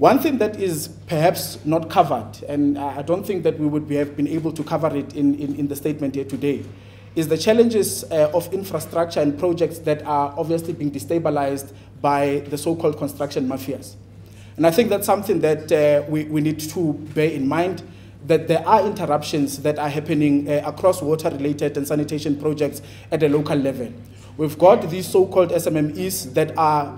One thing that is perhaps not covered, and I don't think that we would have been able to cover it in the statement here today, is the challenges of infrastructure and projects that are obviously being destabilized by the so-called construction mafias. And I think that's something that we need to bear in mind, that there are interruptions that are happening across water-related and sanitation projects at a local level. We've got these so-called SMMEs that are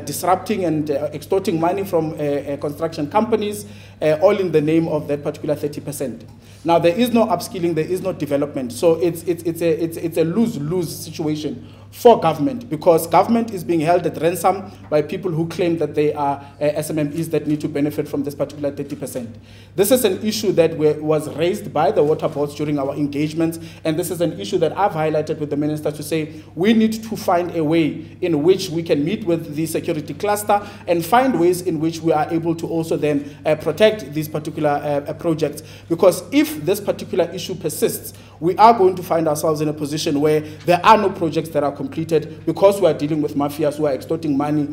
disrupting and extorting money from construction companies, all in the name of that particular 30%. Now, there is no upskilling, there is no development. So it's a lose-lose situation for government, because government is being held at ransom by people who claim that they are SMMEs that need to benefit from this particular 30%. This is an issue that was raised by the water boards during our engagements, and this is an issue that I've highlighted with the minister to say we need to find a way in which we can meet with the security cluster and find ways in which we are able to also then protect these particular projects. Because if this particular issue persists, we are going to find ourselves in a position where there are no projects that are completed because we are dealing with mafias who are extorting money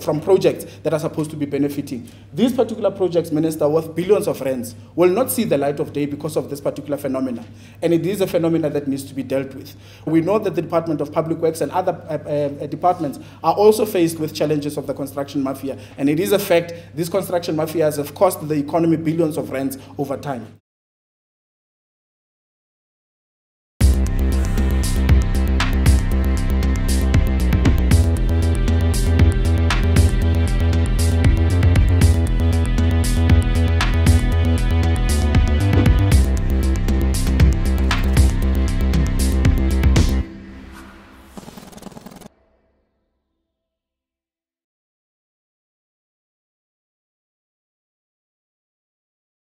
from projects that are supposed to be benefiting. These particular projects, Minister, worth billions of rands, will not see the light of day because of this particular phenomena. And it is a phenomena that needs to be dealt with. We know that the Department of Public Works and other departments are also faced with challenges of the construction mafia. And it is a fact, these construction mafias have cost the economy billions of rands over time.